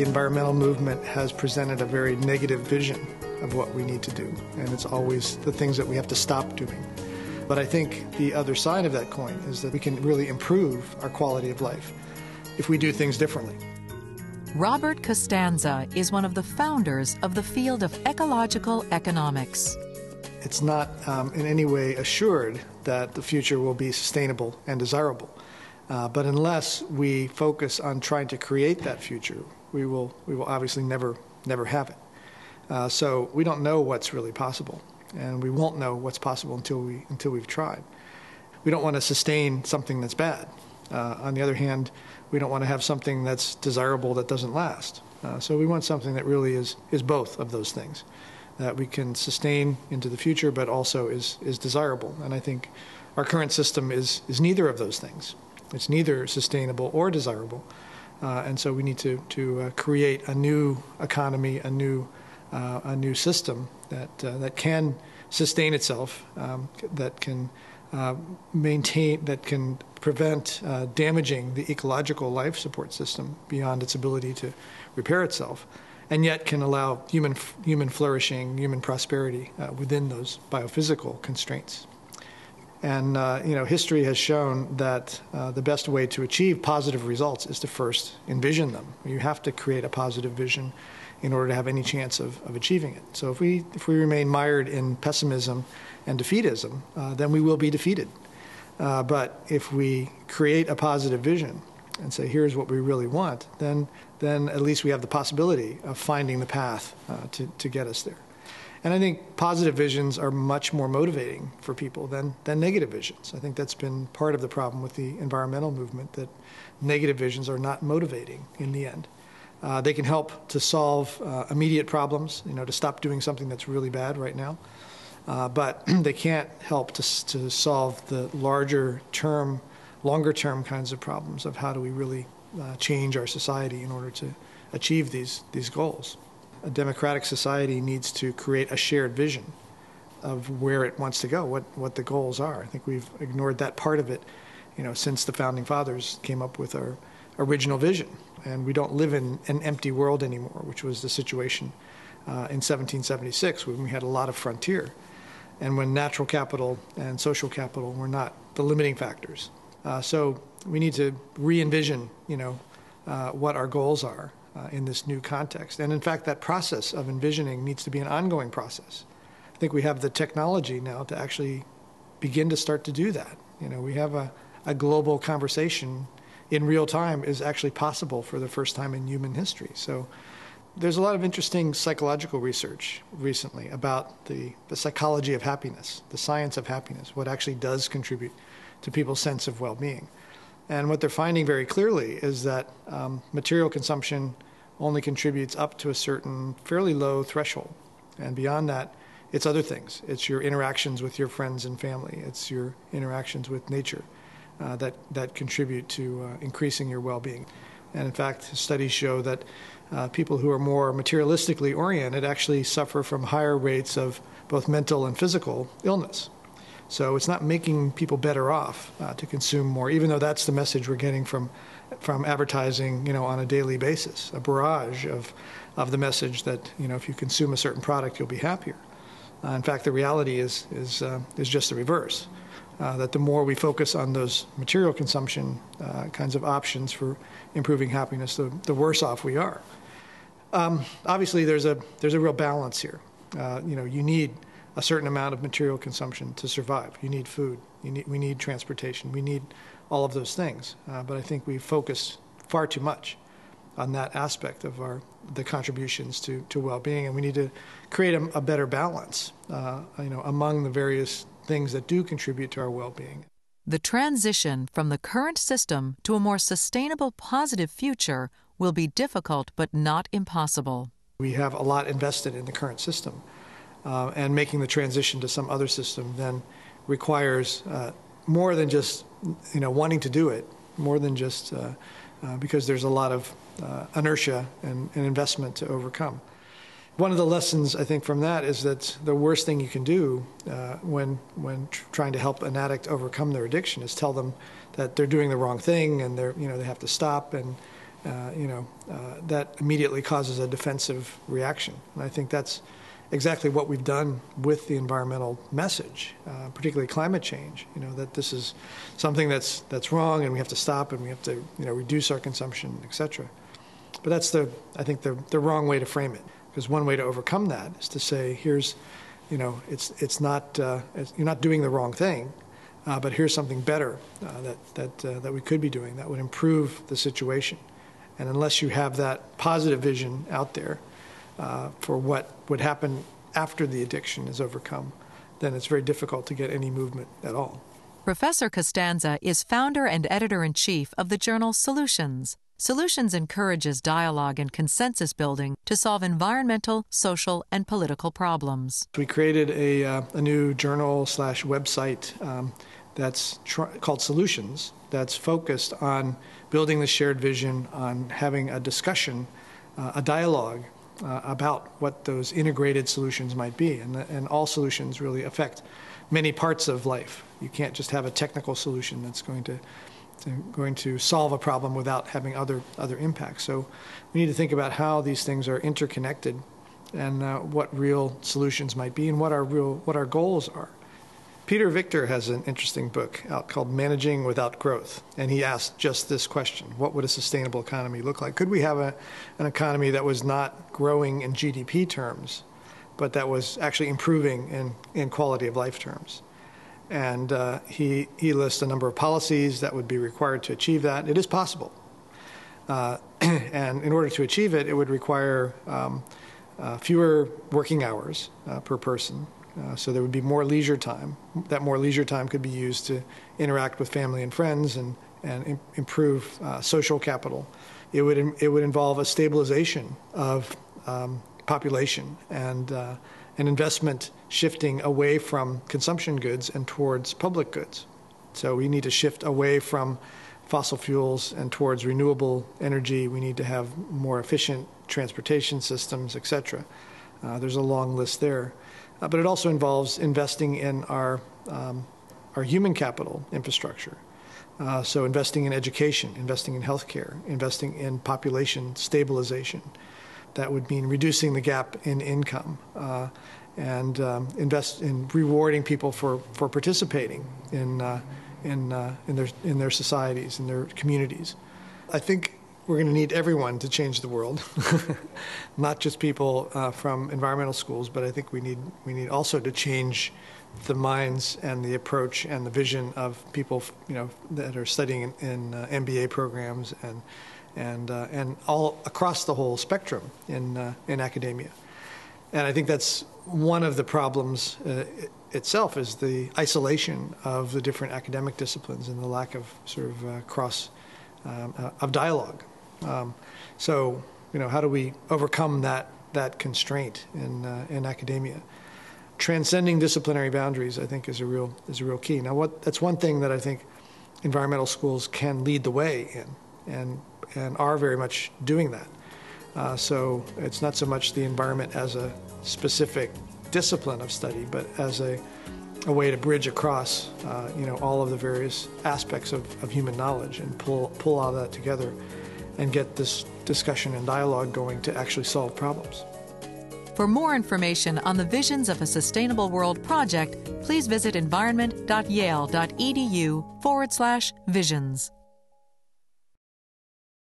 the environmental movement has presented a very negative vision of what we need to do, and it's always the things that we have to stop doing. But I think the other side of that coin is that we can really improve our quality of life if we do things differently. Robert Costanza is one of the founders of the field of ecological economics. It's not in any way assured that the future will be sustainable and desirable. But unless we focus on trying to create that future, we will obviously never have it. So we don't know what's really possible, and we won't know what's possible until we've tried. We don't want to sustain something that's bad. On the other hand, we don't want to have something that's desirable that doesn't last. So we want something that really is both of those things, that we can sustain into the future, but also is desirable. And I think our current system is neither of those things. It's neither sustainable or desirable, and so we need to create a new economy, a new system that can sustain itself, that can maintain, that can prevent damaging the ecological life support system beyond its ability to repair itself, and yet can allow human flourishing, human prosperity within those biophysical constraints. And, you know, history has shown that the best way to achieve positive results is to first envision them. You have to create a positive vision in order to have any chance of achieving it. So if we remain mired in pessimism and defeatism, then we will be defeated. But if we create a positive vision and say, here's what we really want, then at least we have the possibility of finding the path to get us there. And I think positive visions are much more motivating for people than negative visions. I think that's been part of the problem with the environmental movement, that negative visions are not motivating in the end. They can help to solve immediate problems, you know, to stop doing something that's really bad right now. But they can't help to solve the longer-term kinds of problems of how do we really change our society in order to achieve these goals. A democratic society needs to create a shared vision of where it wants to go, what the goals are. I think we've ignored that part of it, you know, since the Founding Fathers came up with our original vision. And we don't live in an empty world anymore, which was the situation in 1776 when we had a lot of frontier, and when natural capital and social capital were not the limiting factors. So we need to re-envision, you know, what our goals are in this new context. And in fact, that process of envisioning needs to be an ongoing process. I think we have the technology now to actually begin to start to do that. You know, we have a global conversation in real time is actually possible for the first time in human history. So there's a lot of interesting psychological research recently about the psychology of happiness, the science of happiness, what actually does contribute to people's sense of well-being. And what they're finding very clearly is that material consumption only contributes up to a certain fairly low threshold. And beyond that, it's other things. It's your interactions with your friends and family. It's your interactions with nature that contribute to increasing your well-being. And in fact, studies show that people who are more materialistically oriented actually suffer from higher rates of both mental and physical illness. So it's not making people better off to consume more, even though that's the message we're getting from advertising, you know, on a daily basis, a barrage of the message that, you know, if you consume a certain product, you'll be happier. In fact, the reality is just the reverse, that the more we focus on those material consumption kinds of options for improving happiness, the worse off we are. Obviously, there's a real balance here. You know, you need a certain amount of material consumption to survive. You need food. We need transportation. We need all of those things. But I think we focus far too much on that aspect of the contributions to well-being, and we need to create a better balance, you know, among the various things that do contribute to our well-being. The transition from the current system to a more sustainable, positive future will be difficult, but not impossible. We have a lot invested in the current system. And making the transition to some other system then requires more than just, you know, wanting to do it, more than just because there's a lot of inertia and investment to overcome. One of the lessons, I think, from that is that the worst thing you can do when trying to help an addict overcome their addiction is tell them that they're doing the wrong thing and they have to stop, and that immediately causes a defensive reaction. And I think that's exactly what we've done with the environmental message, particularly climate change, that this is something that's wrong and we have to stop and we have to, reduce our consumption, et cetera. But that's I think the wrong way to frame it, because one way to overcome that is to say, here's, you're not doing the wrong thing, but here's something better that we could be doing that would improve the situation. And unless you have that positive vision out there for what would happen after the addiction is overcome, then it's very difficult to get any movement at all. Professor Costanza is founder and editor-in-chief of the journal Solutions. Solutions encourages dialogue and consensus building to solve environmental, social, and political problems. We created a new journal/website that's called Solutions, that's focused on building the shared vision, on having a discussion, a dialogue about what those integrated solutions might be. And all solutions really affect many parts of life. You can't just have a technical solution that's going to solve a problem without having other impacts. So we need to think about how these things are interconnected and what real solutions might be and what our goals are. Peter Victor has an interesting book out called Managing Without Growth, and he asked just this question: what would a sustainable economy look like? Could we have an economy that was not growing in GDP terms, but that was actually improving in quality of life terms? And he lists a number of policies that would be required to achieve that. It is possible. And in order to achieve it, it would require fewer working hours per person. So there would be more leisure time. That more leisure time could be used to interact with family and friends and improve social capital. It would involve a stabilization of population and an investment shifting away from consumption goods and towards public goods. So we need to shift away from fossil fuels and towards renewable energy. We need to have more efficient transportation systems, etc. There's a long list there. But it also involves investing in our human capital infrastructure. So investing in education, investing in healthcare, investing in population stabilization. That would mean reducing the gap in income and invest in rewarding people for participating in their societies, in their communities. I think we're going to need everyone to change the world, not just people from environmental schools, but I think we need also to change the minds and the approach and the vision of people that are studying in MBA programs and all across the whole spectrum in academia. And I think that's one of the problems itself is the isolation of the different academic disciplines and the lack of sort of of dialogue. So how do we overcome that constraint in academia? Transcending disciplinary boundaries, I think, is a real key. Now, that's one thing that I think environmental schools can lead the way in, and are very much doing that. So it's not so much the environment as a specific discipline of study, but as a way to bridge across all of the various aspects of human knowledge and pull all that together and get this discussion and dialogue going to actually solve problems. For more information on the Visions of a Sustainable World project, please visit environment.yale.edu/visions.